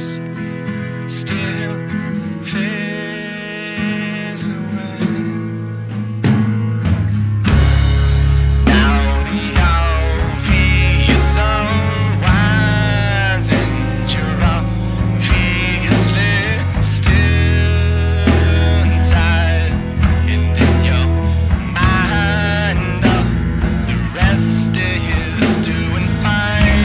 stars still fades away. Now the obvious unwinds and your obvious lips still inside, and in your mind the rest is doing fine.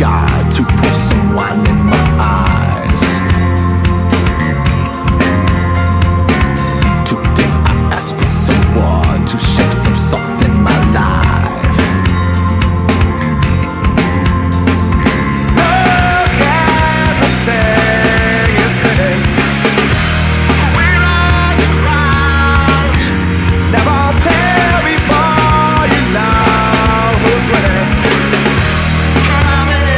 God to put some wine in my eyes. Today I ask for someone to shake some salt in my life. Everything is big. We're on the ground. Never tell me for you now who's winning. Coming.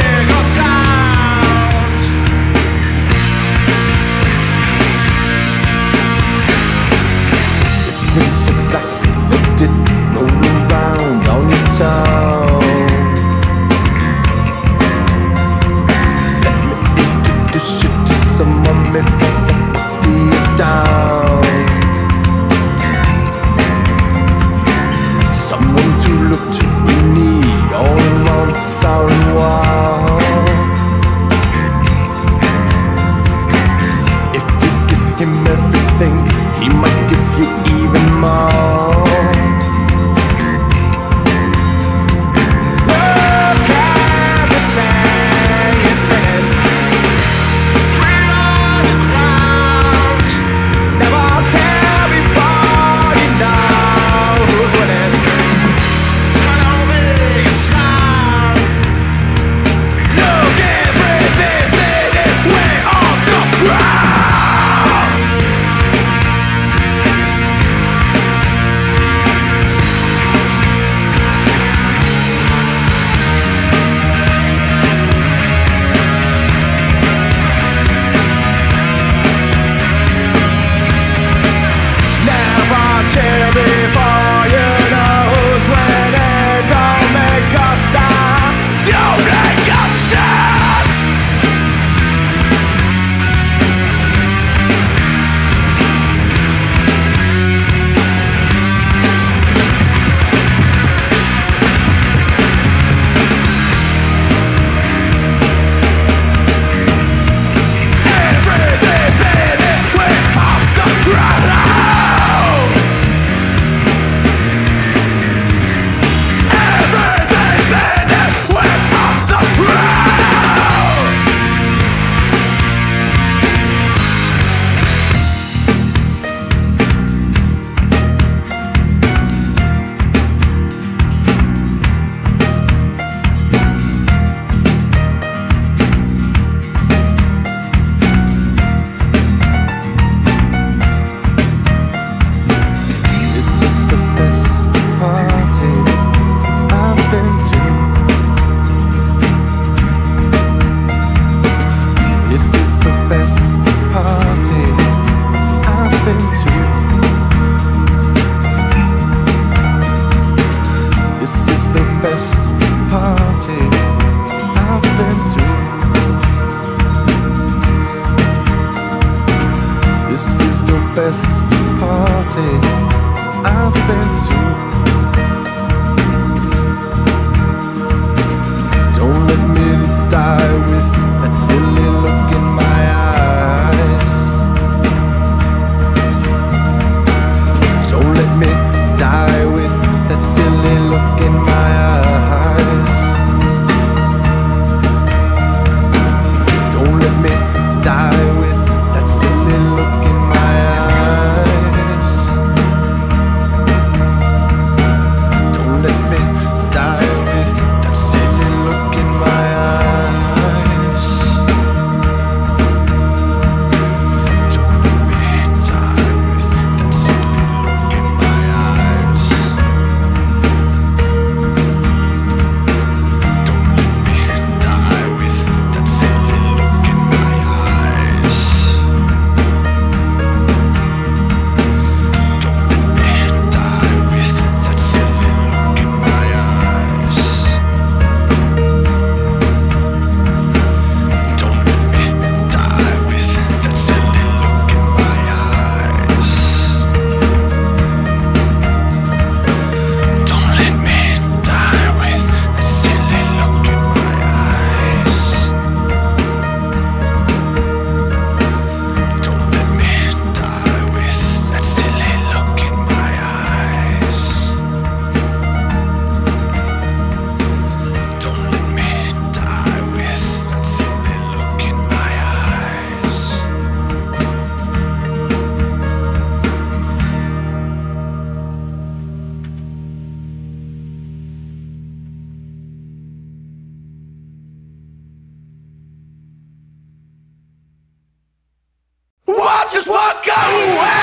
just walk away.